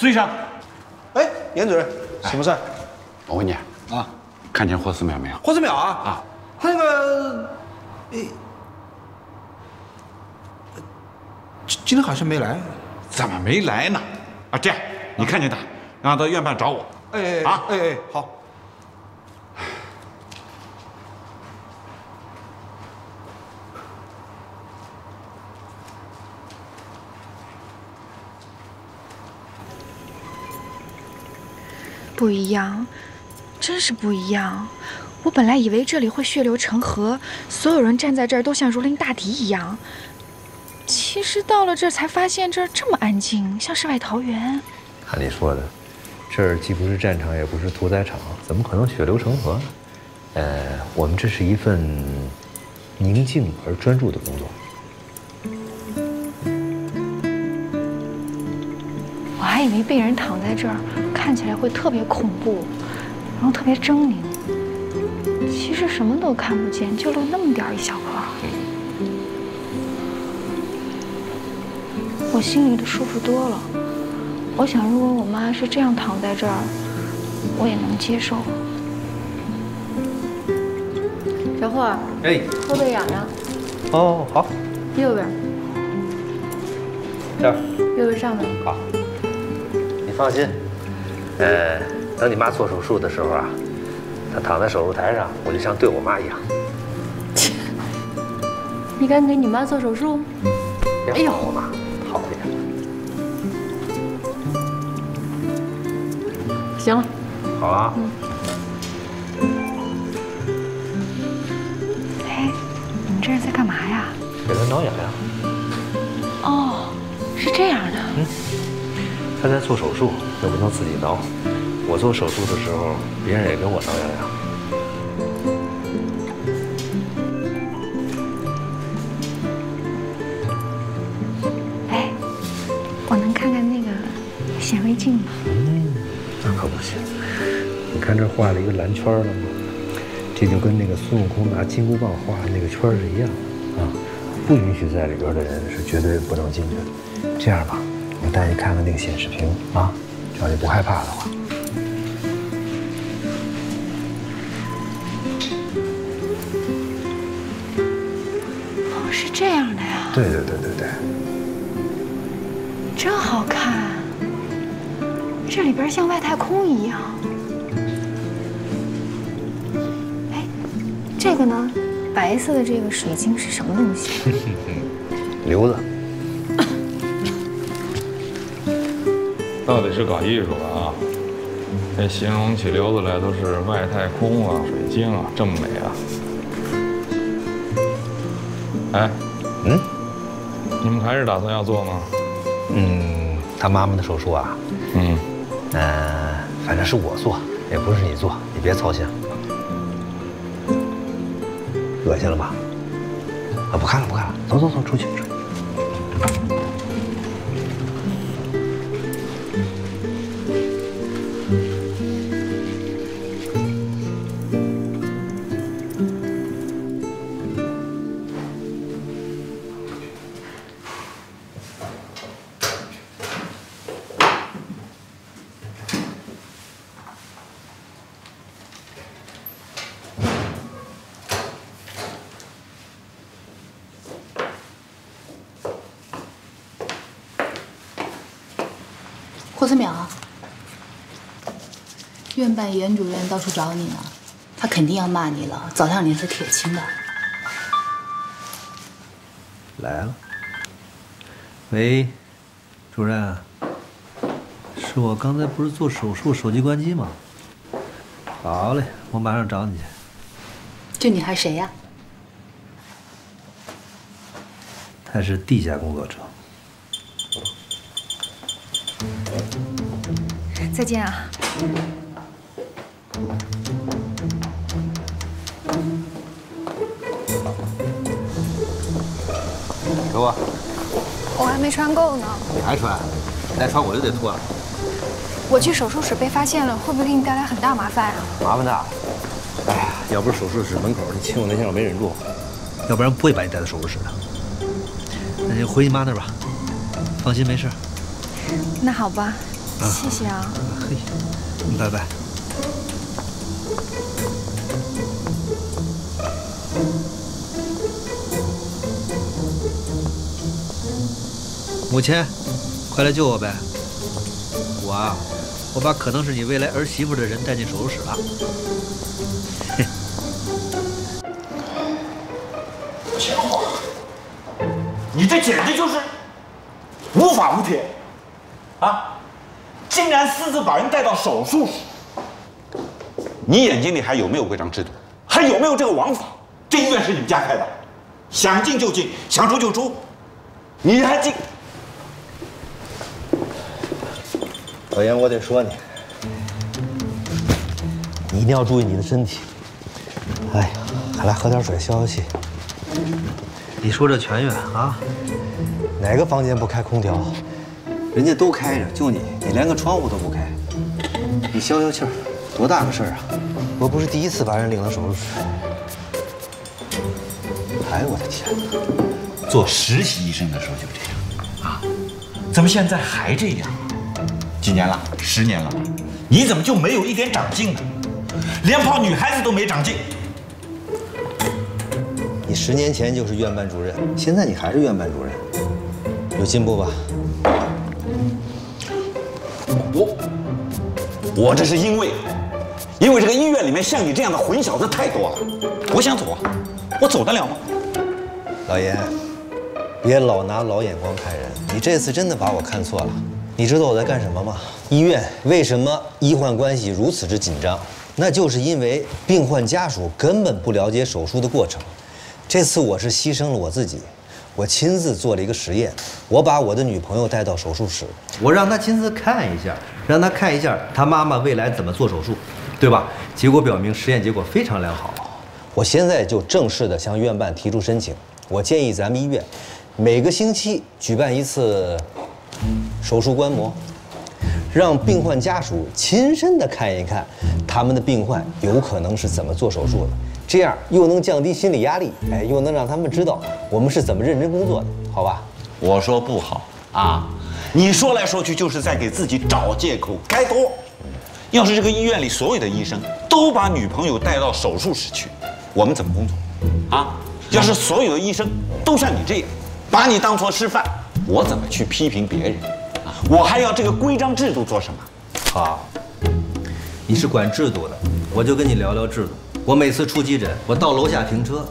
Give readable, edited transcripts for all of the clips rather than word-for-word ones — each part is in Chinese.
苏医生，哎，严主任，什么事儿？我问你啊，看见霍思淼没有？霍思淼啊啊，那个，哎，今天好像没来，怎么没来呢？啊，这样，你看见他，让他到院办找我。哎啊，哎哎，好。 不一样，真是不一样！我本来以为这里会血流成河，所有人站在这儿都像如临大敌一样。其实到了这儿才发现，这儿这么安静，像世外桃源。按你说的，这儿既不是战场，也不是屠宰场，怎么可能血流成河？我们这是一份宁静而专注的工作。我还以为被人躺在这儿。 看起来会特别恐怖，然后特别狰狞。其实什么都看不见，就露那么点儿一小块。我心里的舒服多了。我想，如果我妈是这样躺在这儿，我也能接受。小霍，哎，后背痒痒。哦，好。右边。这儿。右边上面。好。你放心。 等你妈做手术的时候啊，她躺在手术台上，我就像对我妈一样。切，你敢给你妈做手术？哎呦，我妈，好点。行了。好啊。哎，你们这是在干嘛呀？给她挠痒痒。哦，是这样的。嗯。 他在做手术，能不能自己挠？我做手术的时候，别人也跟我挠痒痒。哎，我能看看那个显微镜吗？嗯，那可不行。你看这画了一个蓝圈了吗？这就跟那个孙悟空拿金箍棒画的那个圈是一样的啊！不允许在里边的人是绝对不能进去的。这样吧。 我带你看看那个显示屏啊，只要你不害怕的话。哦，是这样的呀。对对对对对。真好看，这里边像外太空一样。哎，这个呢，白色的这个水晶是什么东西？瘤子。 到底是搞艺术的啊！这形容起瘤子来都是外太空啊、水晶啊，这么美啊！哎，嗯，你们还是打算要做吗？嗯，他妈妈的手术啊，嗯，反正是我做，也不是你做，你别操心。恶心了吧？啊，不看了，不看了，走走走，出去。 思淼，院办严主任到处找你呢，他肯定要骂你了，早上你是铁青的。来了。喂，主任，是我刚才不是做手术，手机关机吗？好嘞，我马上找你去。这女孩谁呀？她是地下工作者。 再见啊！给我！我还没穿够呢。你还穿？再穿我就得脱了。我去手术室被发现了，会不会给你带来很大麻烦啊？麻烦大了！哎呀，要不是手术室门口你亲我那天我没忍住，要不然不会把你带到手术室的。那就回你妈那儿吧，放心没事。那好吧。谢谢啊。嘿，拜拜。母亲，快来救我呗！我啊，我把可能是你未来儿媳妇的人带进手术室了。嘿。 你这简直就是无法无天啊！竟然私自把人带到手术室，你眼睛里还有没有规章制度？还有没有这个王法？这医院是你们家开的，想进就进，想出就出，你还进？老严，我得说你，你一定要注意你的身体。哎呀，还来喝点水消消气。 你说这全院啊，哪个房间不开空调？人家都开着，就你，你连个窗户都不开。你消消气儿，多大个事儿啊！我不是第一次把人领到手术室。哎，我的天哪！做实习医生的时候就这样啊，怎么现在还这样？几年了？10年了？你怎么就没有一点长进呢？连泡女孩子都没长进。 你10年前就是院办主任，现在你还是院办主任，有进步吧？我这是因为这个医院里面像你这样的混小子太多了，我想走，我走得了吗？老严，别老拿老眼光看人，你这次真的把我看错了。你知道我在干什么吗？医院为什么医患关系如此之紧张？那就是因为病患家属根本不了解手术的过程。 这次我是牺牲了我自己，我亲自做了一个实验，我把我的女朋友带到手术室，我让她亲自看一下，让她看一下她妈妈未来怎么做手术，对吧？结果表明实验结果非常良好。我现在就正式的向院办提出申请，我建议咱们医院每个星期举办一次手术观摩，让病患家属亲身的看一看他们的病患有可能是怎么做手术的。 这样又能降低心理压力，哎，又能让他们知道我们是怎么认真工作的，好吧？我说不好啊，你说来说去就是在给自己找借口，该多。要是这个医院里所有的医生都把女朋友带到手术室去，我们怎么工作？啊，要是所有的医生都像你这样，把你当作示范，我怎么去批评别人？啊，我还要这个规章制度做什么？好，你是管制度的，我就跟你聊聊制度。 我每次出急诊，我到楼下停车，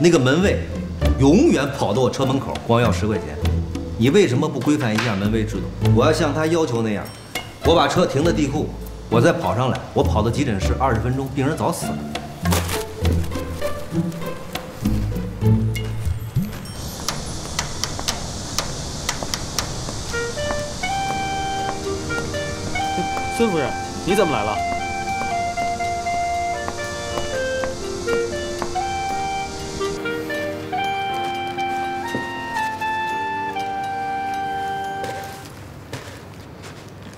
那个门卫永远跑到我车门口，光要10块钱。你为什么不规范一下门卫制度？我要像他要求那样，我把车停在地库，我再跑上来，我跑到急诊室20分钟，病人早死了。孙夫人，你怎么来了？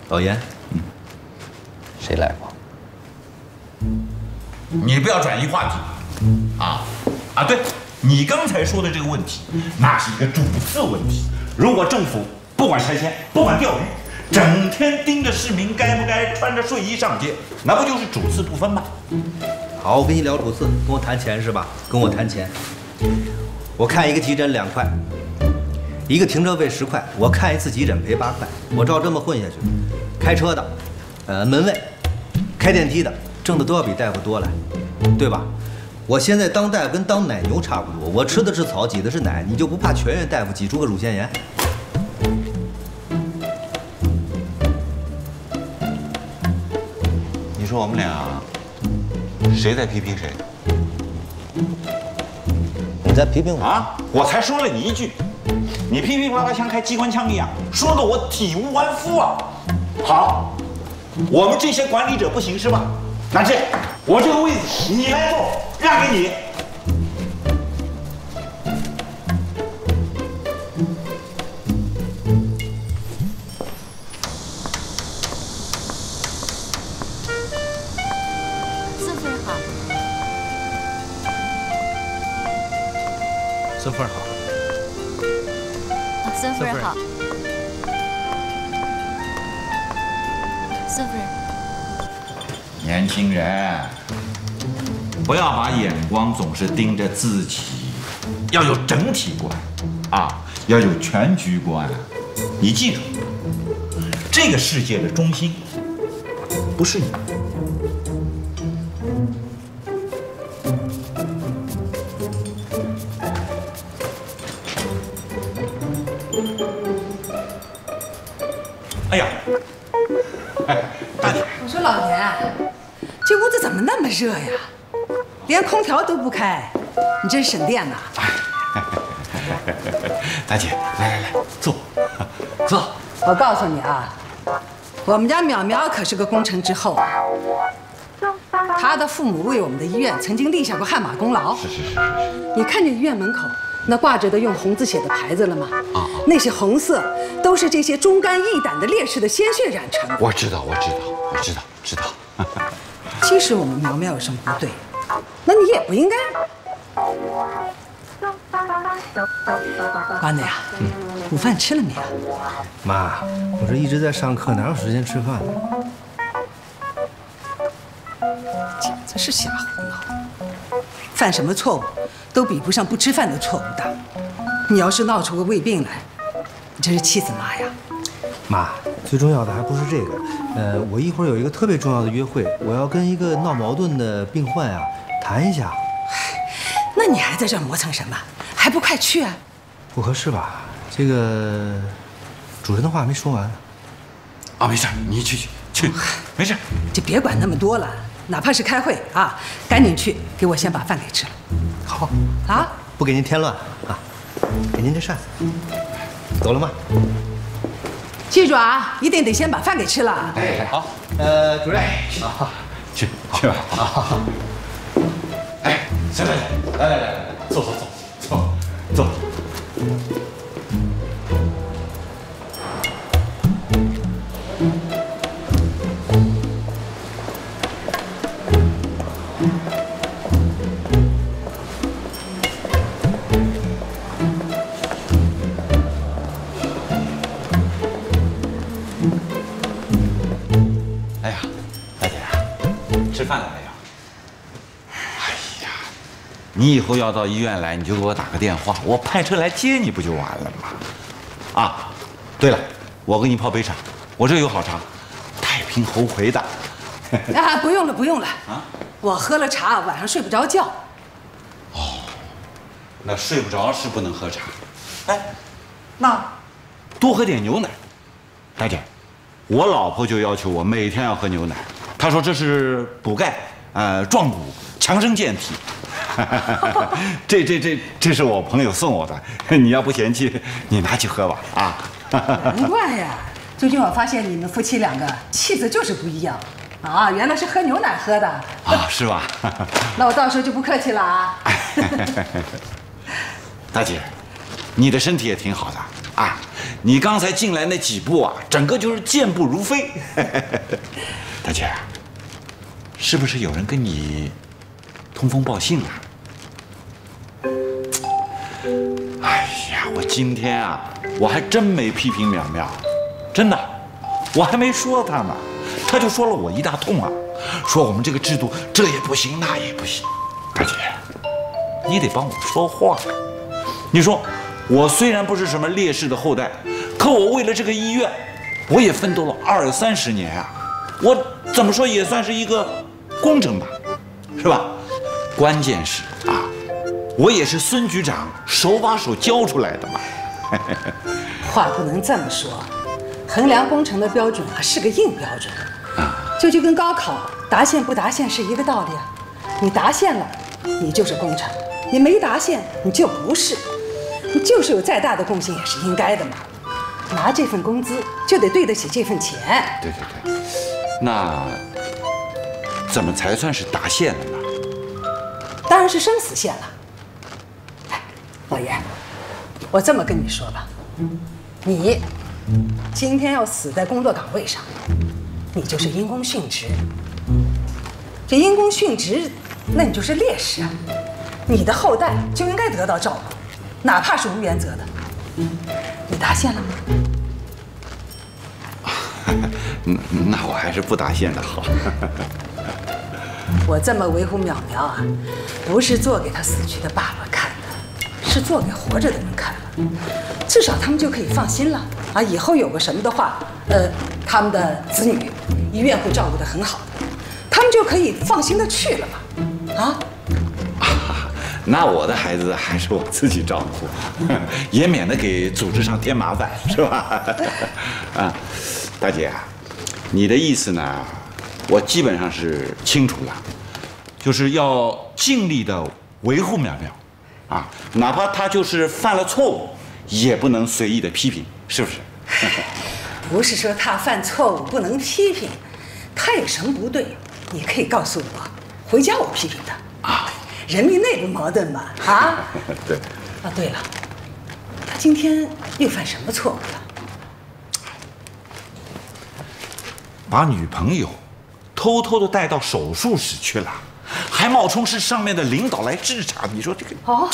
老严，谁来过？你不要转移话题，啊！对，你刚才说的这个问题，那是一个主次问题。如果政府不管拆迁，不管钓鱼，整天盯着市民该不该穿着睡衣上街，那不就是主次不分吗？好，我跟你聊主次，跟我谈钱是吧？跟我谈钱。我看一个急诊2块。 一个停车费10块，我看一次急诊赔8块，我照这么混下去，开车的，门卫，开电梯的，挣的都要比大夫多了，对吧？我现在当大夫跟当奶牛差不多，我吃的是草，挤的是奶，你就不怕全院大夫挤出个乳腺炎？你说我们俩谁在批评谁？你在批评我啊？我才说了你一句。 你噼噼啪啪像开机关枪一样，说的我体无完肤啊！好，我们这些管理者不行是吧？那这样，我这个位置你来坐，让给你。孙夫人好，孙夫人好。 孙夫人好，师傅，年轻人，不要把眼光总是盯着自己，要有整体观啊，要有全局观。你记住，这个世界的中心不是你。 哎呀，哎，大姐，我说老田，这屋子怎么那么热呀？连空调都不开，你真省电呐！大姐，来，坐。我告诉你啊，我们家淼淼可是个功臣之后，她的父母为我们的医院曾经立下过汗马功劳。是。你看见医院门口？ 那挂着的用红字写的牌子了吗？啊，那些红色都是这些忠肝义胆的烈士的鲜血染成的。我知道。即使我们苗苗有什么不对，那你也不应该。瓜子呀，午饭吃了没啊？妈，我这一直在上课，哪有时间吃饭呢？简直是瞎胡闹！犯什么错误？ 都比不上不吃饭的错误大。你要是闹出个胃病来，你真是气死妈呀！妈，最重要的还不是这个。我一会儿有一个特别重要的约会，我要跟一个闹矛盾的病患啊谈一下。那你还在这磨蹭什么？还不快去啊！不合适吧？这个主人的话没说完。啊，没事，你去，没事，就别管那么多了。哪怕是开会啊，赶紧去，给我先把饭给吃了。 好啊，不给您添乱啊！给您这扇子，走了吗？记住啊，一定得先把饭给吃了。哎，好，主任，去吧。好。哎，行了，来，坐。你以后要到医院来，你就给我打个电话，我派车来接你不就完了吗？啊，对了，我给你泡杯茶，我这有好茶，太平猴魁的。啊，不用了啊，我喝了茶晚上睡不着觉。哦，那睡不着是不能喝茶。哎，那多喝点牛奶。大姐，我老婆就要求我每天要喝牛奶，她说这是补钙、壮骨、强身健体。 这是我朋友送我的，你要不嫌弃，你拿去喝吧啊！难怪呀，最近我发现你们夫妻两个气质就是不一样啊，原来是喝牛奶喝的啊，是吧？那我到时候就不客气了啊！大姐，你的身体也挺好的啊，你刚才进来那几步啊，整个就是健步如飞。大姐，是不是有人跟你？ 通风报信啊！哎呀，我今天啊，我还真没批评淼淼，真的，我还没说她呢，她就说了我一大通啊，说我们这个制度这也不行那也不行。大姐，你得帮我说话。你说，我虽然不是什么烈士的后代，可我为了这个医院，我也奋斗了20、30年啊，我怎么说也算是一个工程吧，是吧？ 关键是啊，我也是孙局长手把手教出来的嘛。话不能这么说，衡量工程的标准啊是个硬标准，就跟高考达线不达线是一个道理啊。你达线了，你就是工程；你没达线，你就不是。你就是有再大的贡献也是应该的嘛。拿这份工资就得对得起这份钱。对，那怎么才算是达线了呢？ 当然是生死线了。哎，老爷，我这么跟你说吧，你今天要死在工作岗位上，你就是因公殉职。这因公殉职，那你就是烈士啊！你的后代就应该得到照顾，哪怕是无原则的。你达线了吗？那我还是不答谢的好。我这么维护淼淼啊，不是做给他死去的爸爸看的，是做给活着的人看的。至少他们就可以放心了啊！以后有个什么的话，他们的子女医院会照顾得很好，他们就可以放心的去了嘛。啊？ 那我的孩子还是我自己照顾，也免得给组织上添麻烦，是吧？啊，大姐啊，你的意思呢，我基本上是清楚了，就是要尽力的维护淼淼，啊，哪怕她就是犯了错误，也不能随意的批评，是不是？不是说她犯错误不能批评，她有什么不对，你可以告诉我，回家我批评她啊。 人民内部矛盾嘛，啊！对。啊，对了，他今天又犯什么错误了？把女朋友偷偷的带到手术室去了，还冒充是上面的领导来视察。你说这个……哦，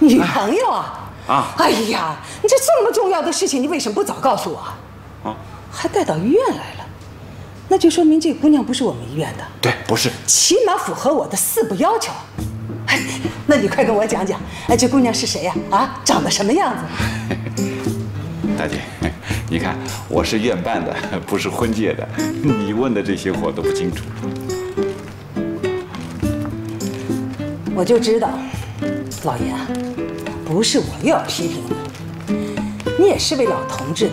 女朋友啊！啊！哎呀，你这么重要的事情，你为什么不早告诉我？啊！还带到医院来了。 那就说明这姑娘不是我们医院的，对，不是，起码符合我的4不要求。哎，那你快跟我讲讲，哎，这姑娘是谁呀？啊，长得什么样子？大姐，你看我是院办的，不是婚介的，你问的这些我都不清楚。我就知道，老爷啊，不是我又要批评你，你也是位老同志的。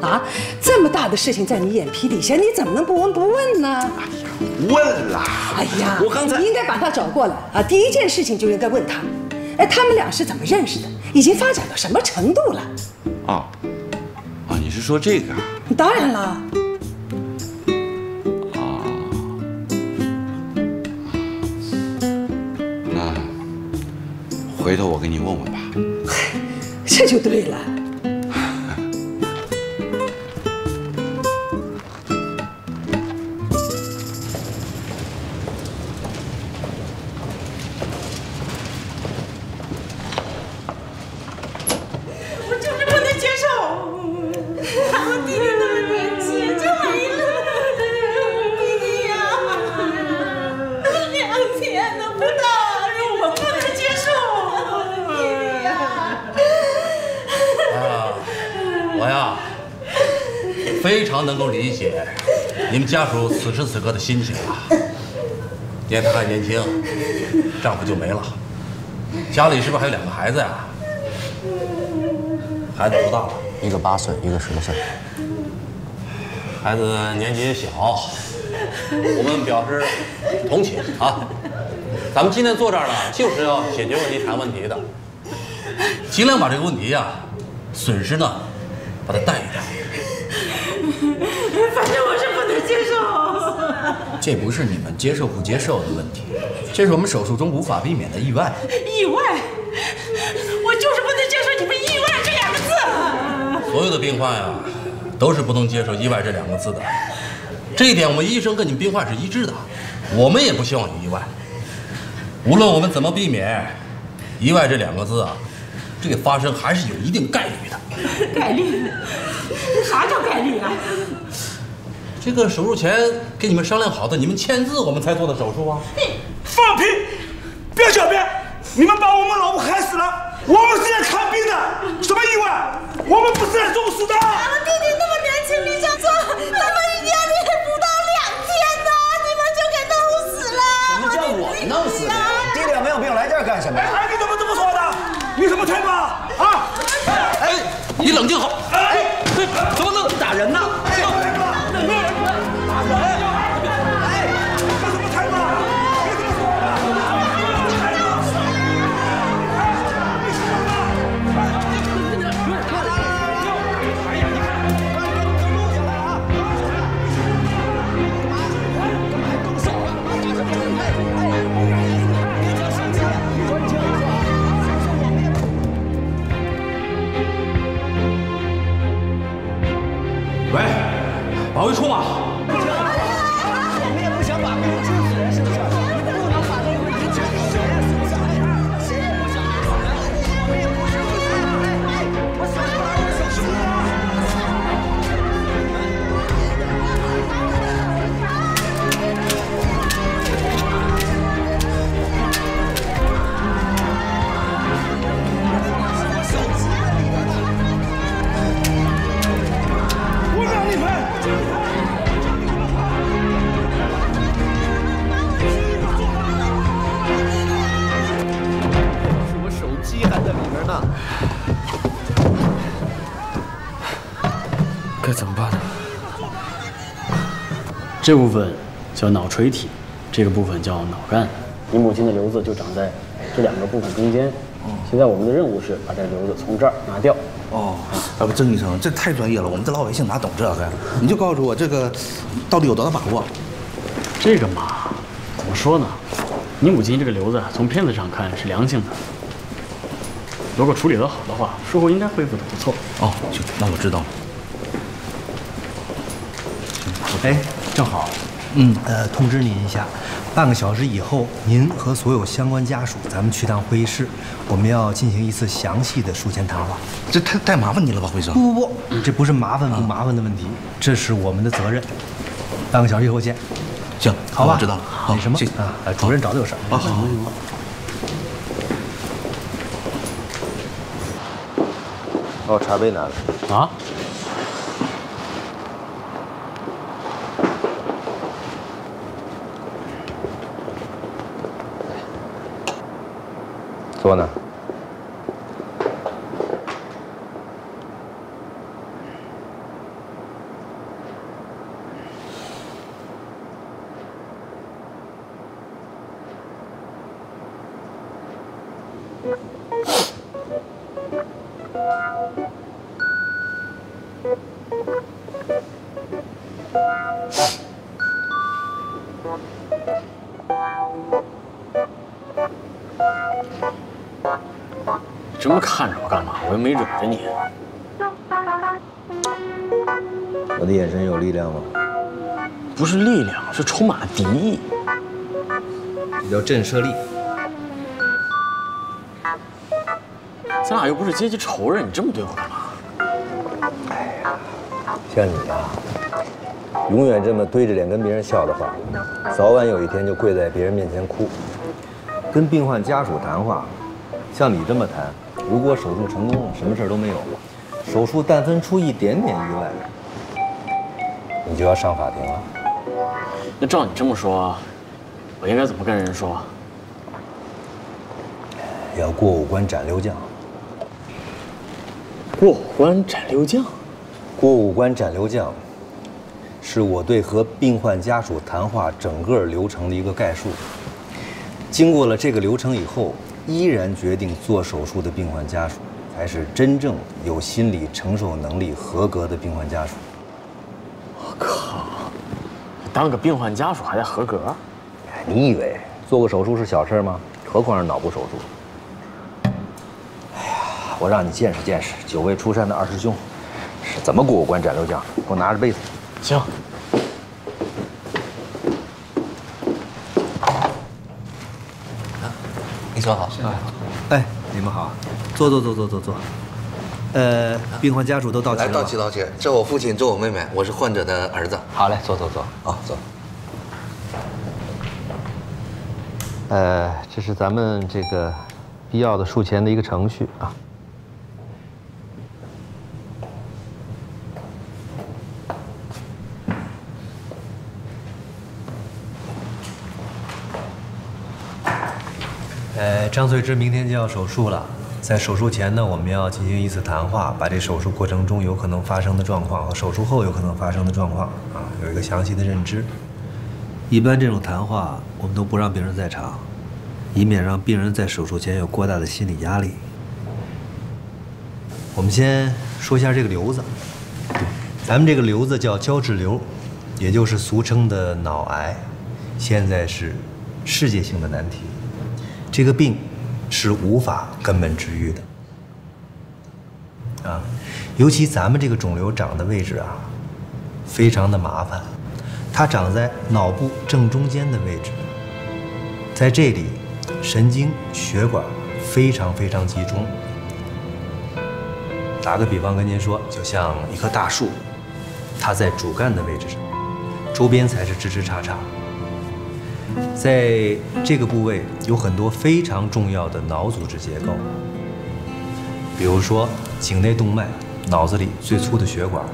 啊，这么大的事情在你眼皮底下，你怎么能不闻不问呢？哎呀，问了！哎呀，我刚才你应该把他找过来啊！第一件事情就应该问他，哎，他们俩是怎么认识的？已经发展到什么程度了？哦，啊，你是说这个？当然了。啊，那回头我给你问问吧。这就对了。 你们家属此时此刻的心情啊，因为他还年轻，丈夫就没了，家里是不是还有两个孩子呀？孩子多大了？一个8岁，一个10多岁。孩子年纪也小，我们表示同情啊。咱们今天坐这儿呢，就是要解决问题、谈问题的，尽量把这个问题呀、啊、损失呢，把它淡一淡。 反正我是不能接受，这不是你们接受不接受的问题，这是我们手术中无法避免的意外。意外，我就是不能接受你们“意外”这两个字。所有的病患呀、啊，都是不能接受“意外”这两个字的。这一点，我们医生跟你们病患是一致的，我们也不希望有意外。无论我们怎么避免，“意外”这两个字啊，这个发生还是有一定概率的。概率。 啥叫概率啊？这个手术前跟你们商量好的，你们签字我们才做的手术啊！放屁！别狡辩！你们把我们老婆害死了！我们是来看病的，什么意外？我们不是来做手术的！俺们弟弟那么年轻，理想壮，他们一年里不到2天呢，你们就给弄死了！什么叫我弄死的？弟弟没有病，来这儿干什么？哎，你怎么这么说的？你什么态度啊？啊！哎，你冷静好！哎。 怎么能打人呢？哎，打人！哎，这怎么开吗？别这么说！哎呀，你看，录下来啊！还动手？哎，别叫生气！你说你。 喂。这部分叫脑垂体，这个部分叫脑干。你母亲的瘤子就长在这两个部分中间。 现在我们的任务是把这瘤子从这儿拿掉。哦，要不郑医生，这太专业了，我们这老百姓哪懂这个？你就告诉我这个到底有多大把握？这个嘛，怎么说呢？你母亲这个瘤子从片子上看是良性的，如果处理得好的话，术后应该恢复得不错。哦，行，那我知道了。哎，正好，通知您一下。 半个小时以后，您和所有相关家属，咱们去趟会议室，我们要进行一次详细的术前谈话。这太麻烦您了吧，会长？不，这不是麻烦不麻烦的问题，这是我们的责任。半个小时以后见。行，好吧，知道了。好，没什么啊，主任找的有事儿。好，好。把我茶杯拿来。啊？ 坐呢。这么看着我干嘛？我又没惹着你。我的眼神有力量吗？不是力量，是充满了敌意。这叫震慑力。咱俩又不是阶级仇人，你这么对我干嘛？哎呀，像你啊，永远这么堆着脸跟别人笑的话，早晚有一天就跪在别人面前哭。跟病患家属谈话。 像你这么谈，如果手术成功了，什么事儿都没有；手术但分出一点点意外，你就要上法庭了。那照你这么说，我应该怎么跟人说？要过五关斩六将。过五关斩六将？过五关斩六将，是我对和病患家属谈话整个流程的一个概述。经过了这个流程以后。 依然决定做手术的病患家属，才是真正有心理承受能力、合格的病患家属。我靠，当个病患家属还得合格？你以为做个手术是小事吗？何况是脑部手术。哎呀，我让你见识见识久未出山的二师兄是怎么过五关斩六将。给我拿着被子。行。 坐好，哎，你们好，坐。病患家属都到齐了。来，到齐。这我父亲，这我妹妹，我是患者的儿子。好嘞，坐。啊，坐。这是咱们这个必要的术前的一个程序啊。张翠芝明天就要手术了，在手术前呢，我们要进行一次谈话，把这手术过程中有可能发生的状况和手术后有可能发生的状况啊，有一个详细的认知。一般这种谈话我们都不让病人在场，以免让病人在手术前有过大的心理压力。我们先说一下这个瘤子，咱们这个瘤子叫胶质瘤，也就是俗称的脑癌，现在是世界性的难题。 这个病是无法根本治愈的，啊，尤其咱们这个肿瘤长的位置啊，非常的麻烦，它长在脑部正中间的位置，在这里，神经血管非常集中。打个比方跟您说，就像一棵大树，它在主干的位置上，周边才是枝枝杈杈。 在这个部位有很多非常重要的脑组织结构，比如说颈内动脉、脑子里最粗的血管、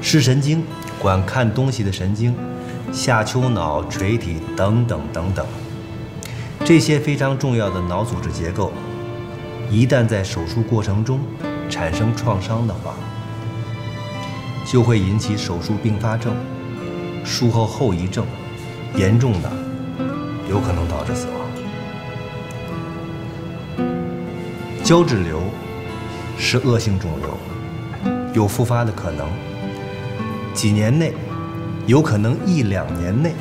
视神经、管看东西的神经、下丘脑、垂体等等。这些非常重要的脑组织结构，一旦在手术过程中产生创伤的话，就会引起手术并发症，术后后遗症，严重的有可能导致死亡。胶质瘤是恶性肿瘤，有复发的可能，几年内，有可能1-2年内，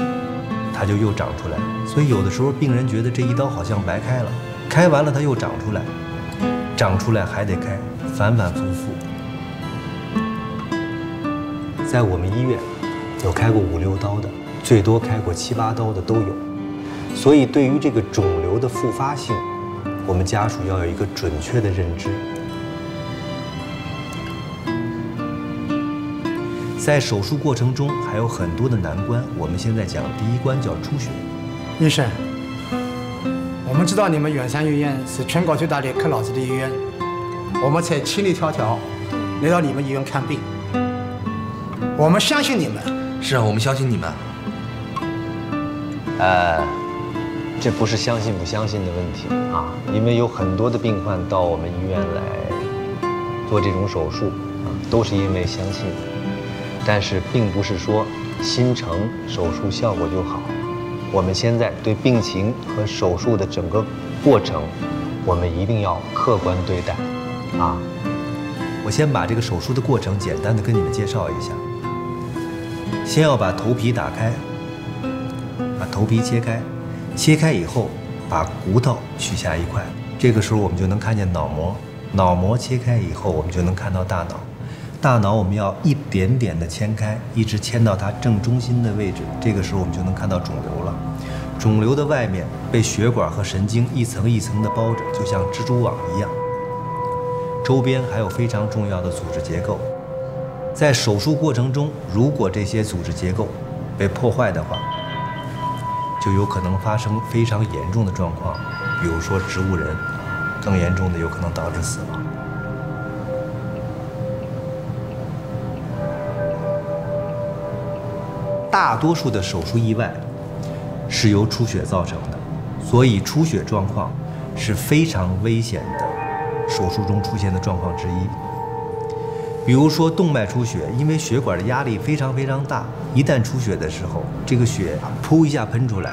它就又长出来。所以有的时候病人觉得这一刀好像白开了，开完了它又长出来，长出来还得开，反反复复。 在我们医院，有开过5-6刀的，最多开过7-8刀的都有。所以，对于这个肿瘤的复发性，我们家属要有一个准确的认知。在手术过程中还有很多的难关，我们现在讲第一关叫出血。医生，我们知道你们远山医院是全国最大的克劳氏的医院，我们才千里迢迢来到你们医院看病。 我们相信你们。是啊，我们相信你们。这不是相信不相信的问题啊，因为有很多的病患到我们医院来做这种手术啊，都是因为相信。但是并不是说心诚手术效果就好。我们现在对病情和手术的整个过程，我们一定要客观对待啊。我先把这个手术的过程简单的跟你们介绍一下。 先要把头皮打开，把头皮切开，切开以后把骨头取下一块，这个时候我们就能看见脑膜。脑膜切开以后，我们就能看到大脑。大脑我们要一点点的切开，一直切到它正中心的位置。这个时候我们就能看到肿瘤了。肿瘤的外面被血管和神经一层一层的包着，就像蜘蛛网一样。周边还有非常重要的组织结构。 在手术过程中，如果这些组织结构被破坏的话，就有可能发生非常严重的状况，比如说植物人，更严重的有可能导致死亡。大多数的手术意外是由出血造成的，所以出血状况是非常危险的手术中出现的状况之一。 比如说动脉出血，因为血管的压力非常大，一旦出血的时候，这个血噗一下喷出来，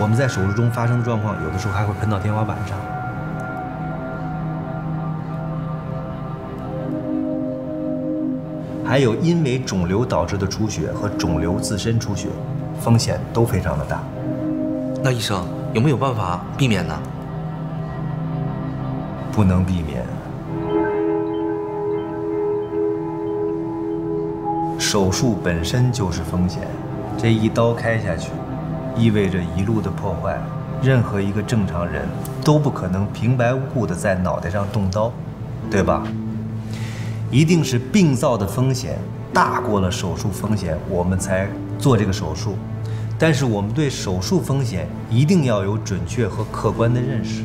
我们在手术中发生的状况，有的时候还会喷到天花板上。还有因为肿瘤导致的出血和肿瘤自身出血，风险都非常的大。那医生有没有办法避免呢？不能避免。 手术本身就是风险，这一刀开下去，意味着一路的破坏。任何一个正常人都不可能平白无故的在脑袋上动刀，对吧？一定是病灶的风险大过了手术风险，我们才做这个手术。但是我们对手术风险一定要有准确和客观的认识。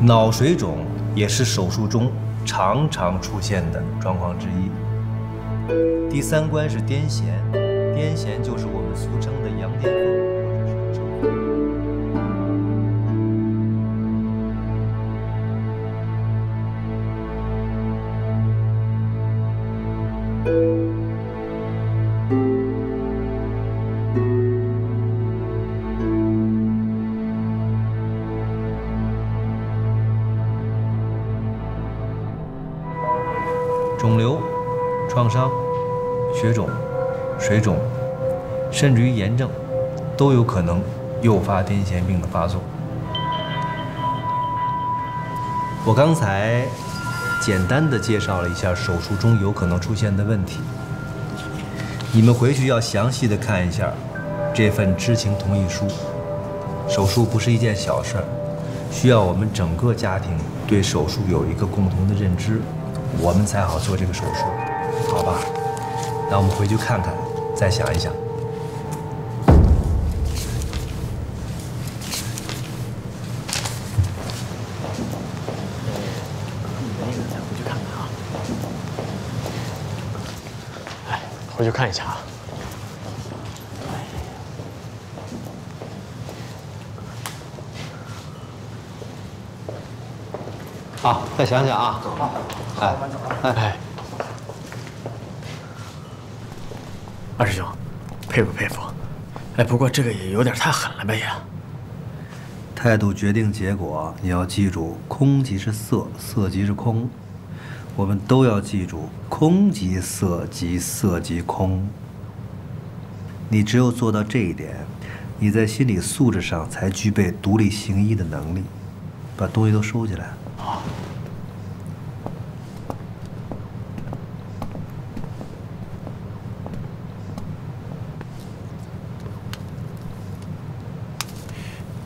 脑水肿也是手术中常常出现的状况之一。第三关是癫痫，癫痫就是我们俗称的羊癫创伤、血肿、水肿，甚至于炎症，都有可能诱发癫痫病的发作。我刚才简单的介绍了一下手术中有可能出现的问题，你们回去要详细的看一下这份知情同意书。手术不是一件小事儿，需要我们整个家庭对手术有一个共同的认知，我们才好做这个手术。 好吧，那我们回去看看，再想一想。再回去看看啊！哎，回去看一下啊！好，再想想啊！哎哎哎！二师兄，佩服佩服。哎，不过这个也有点太狠了呗也。态度决定结果，你要记住，空即是色，色即是空。我们都要记住，空即色即色即空。你只有做到这一点，你在心理素质上才具备独立行医的能力。把东西都收起来。好。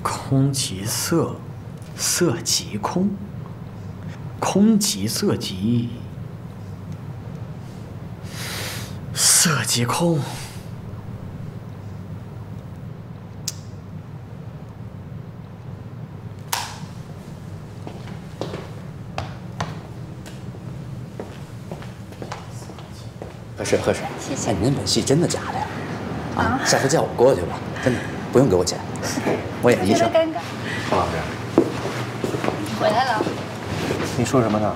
空即色，色即空。空即色即，色即空。喝水，喝水。谢谢。哎，你那本戏真的假的呀？啊，下次叫我过去吧，真的。 不用给我钱，我演医生。尴尬。方老师，回来了。你说什么呢？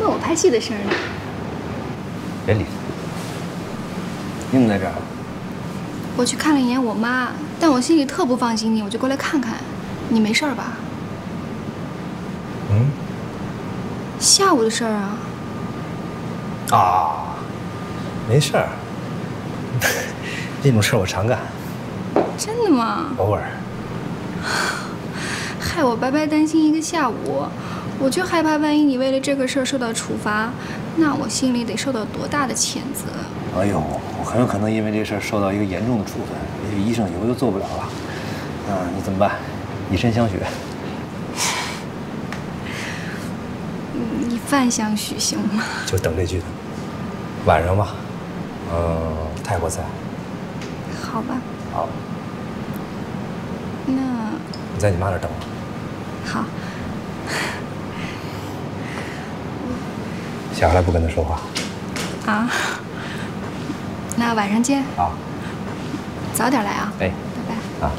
问我拍戏的事儿呢。别理他。你怎么在这儿？我去看了一眼我妈，但我心里特不放心你，我就过来看看。你没事吧？嗯。下午的事儿啊。啊，没事儿。这种事儿我常干。 真的吗？偶尔。害我白白担心一个下午，我就害怕万一你为了这个事儿受到处罚，那我心里得受到多大的谴责？哎呦，我很有可能因为这事儿受到一个严重的处分，也许医生以后就做不了了。啊，你怎么办？以身相许。以饭相许行吗？就等这句呢。晚上吧，泰国菜。好吧。好。 那你在你妈那儿等我。好。下回来不跟她说话。啊。那晚上见。好。早点来啊。哎。拜拜。啊。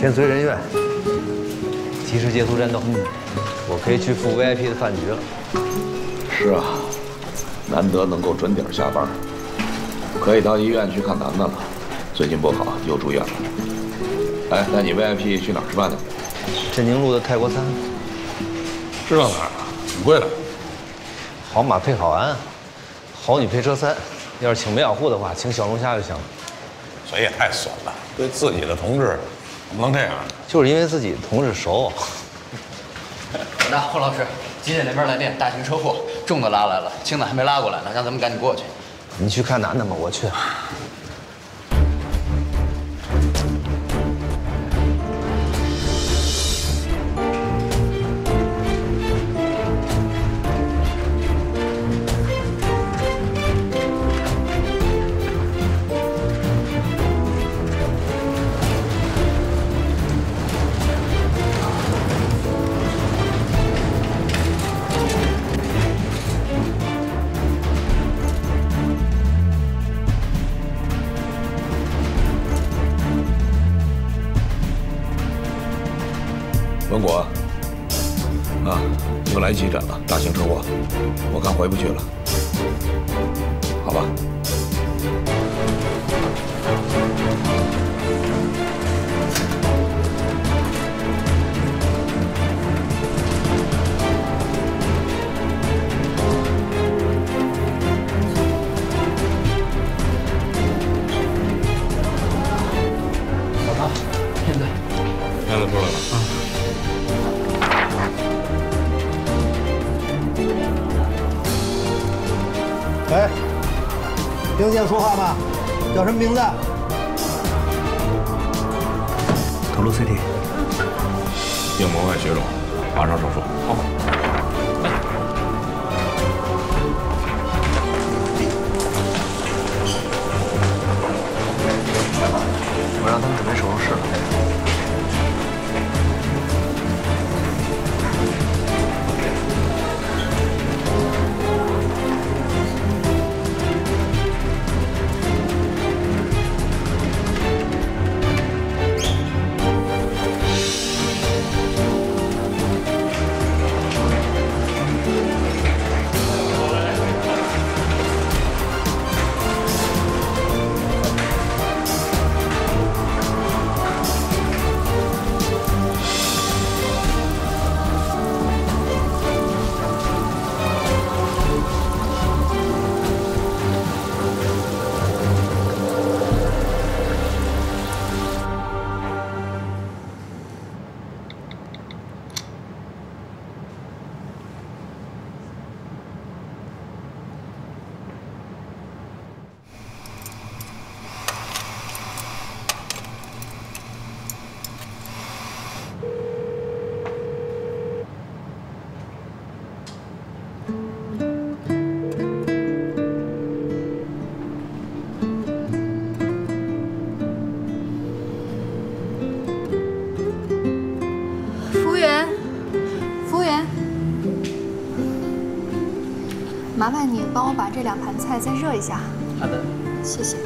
天随人愿，及时结束战斗。我可以去赴 VIP 的饭局了。是啊，难得能够准点下班，可以到医院去看楠楠了。最近不好，又住院了。哎，那你 VIP 去哪儿吃饭去？镇宁路的泰国餐。知道哪儿啊？挺贵的。好马配好鞍，好女配车三。要是请美小护的话，请小龙虾就行了。谁也太损了，对自己的同志。 不能这样，就是因为自己同事熟。那霍老师，急诊那边来电，大型车祸，重的拉来了，轻的还没拉过来呢，让咱们赶紧过去。你去看男的吗？我去。急诊了，大型车祸，我看回不去了，好吧。老张，片子，片子出来了啊。 喂，听见说话吗？叫什么名字？头颅 CT， 硬膜外血肿，马上手术。好。我让他们准备手术室了。 麻烦你帮我把这2盘菜再热一下。好的，谢谢。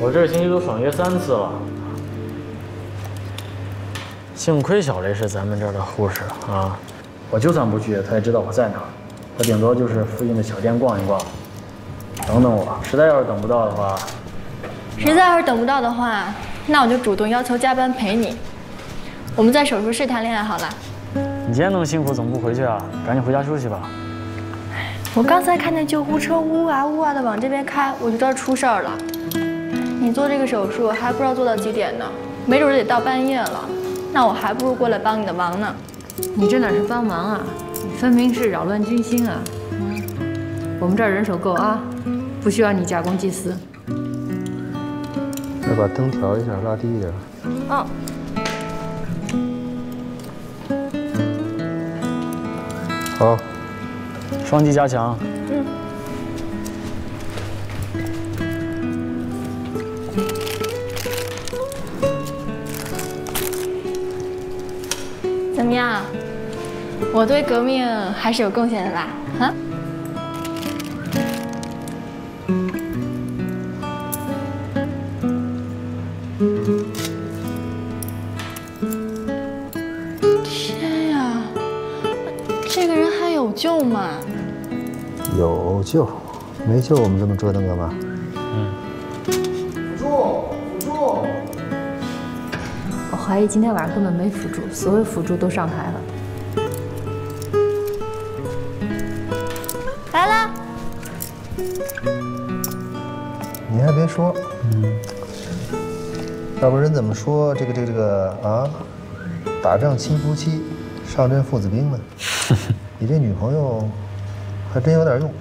我这个星期都爽约3次了，幸亏小雷是咱们这儿的护士啊，我就算不去，他也知道我在哪儿，他顶多就是附近的小店逛一逛。 等等我，实在要是等不到的话，那我就主动要求加班陪你。我们在手术室谈恋爱好了。你今天那么辛苦，怎么不回去啊？赶紧回家休息吧。我刚才看见救护车呜啊呜啊的往这边开，我就知道出事儿了。你做这个手术还不知道做到几点呢，没准得到半夜了。那我还不如过来帮你的忙呢。你这哪是帮忙啊？你分明是扰乱军心啊！我们这儿人手够啊。 不需要你假公济私。再把灯调一下，拉低一点。哦。好。双击加强。嗯。怎么样？我对革命还是有贡献的吧？啊？ 有救，没救我们这么折腾干嘛？嗯。辅助，辅助。我怀疑今天晚上根本没辅助，所有辅助都上台了。来了。你还别说，要不然怎么说这个打仗亲夫妻，上阵父子兵呢？你这女朋友。 还真有点用。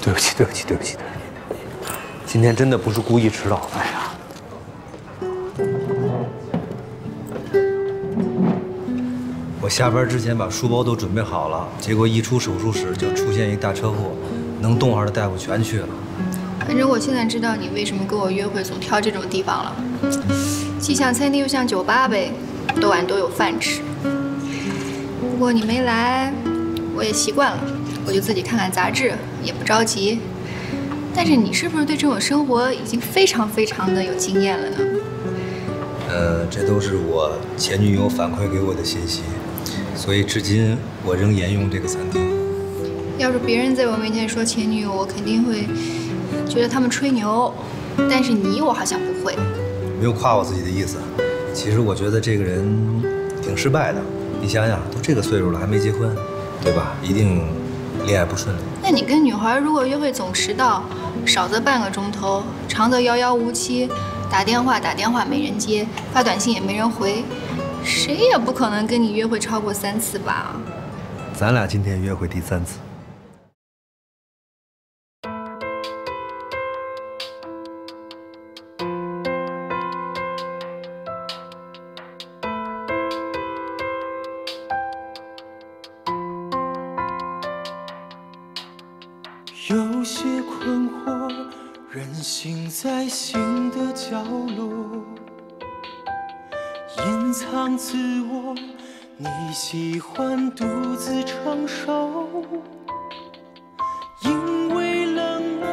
对不起，对不起，对不起，对不起，今天真的不是故意迟到。哎呀。 下班之前把书包都准备好了，结果一出手术室就出现一大车祸，能动会儿的大夫全去了。反正我现在知道你为什么跟我约会总挑这种地方了，既像餐厅又像酒吧呗，多晚都有饭吃。不过你没来，我也习惯了，我就自己看看杂志，也不着急。但是你是不是对这种生活已经非常的有经验了呢？这都是我前女友反馈给我的信息。 所以至今我仍沿用这个餐厅。要是别人在我面前说前女友，我肯定会觉得他们吹牛。但是你我好像不会，没有夸我自己的意思。其实我觉得这个人挺失败的。你想想，都这个岁数了还没结婚，对吧？一定恋爱不顺利。那你跟女孩如果约会总迟到，少则半个钟头，长则遥遥无期，打电话没人接，发短信也没人回，谁也不可能跟你约会超过3次吧？咱俩今天约会第3次。 有些困惑，任性在心的角落，隐藏自我。你喜欢独自承受，因为冷漠，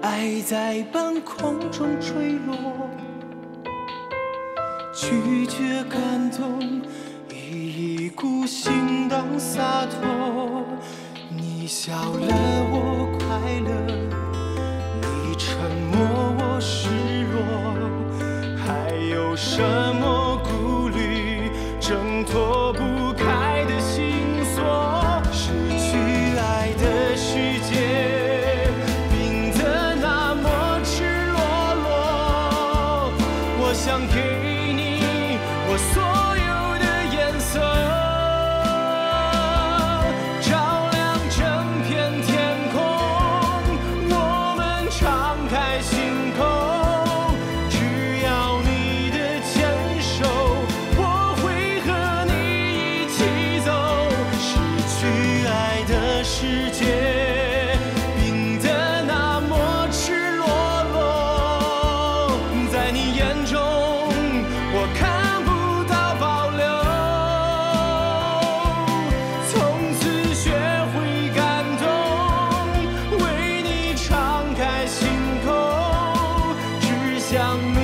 爱在半空中坠落。拒绝感动，一意孤行当洒脱。你笑了我。 快乐，你沉默，我失落，还有什么顾虑挣脱不开的心锁？失去爱的世界变得那么赤裸裸，我想给你我所有。 想。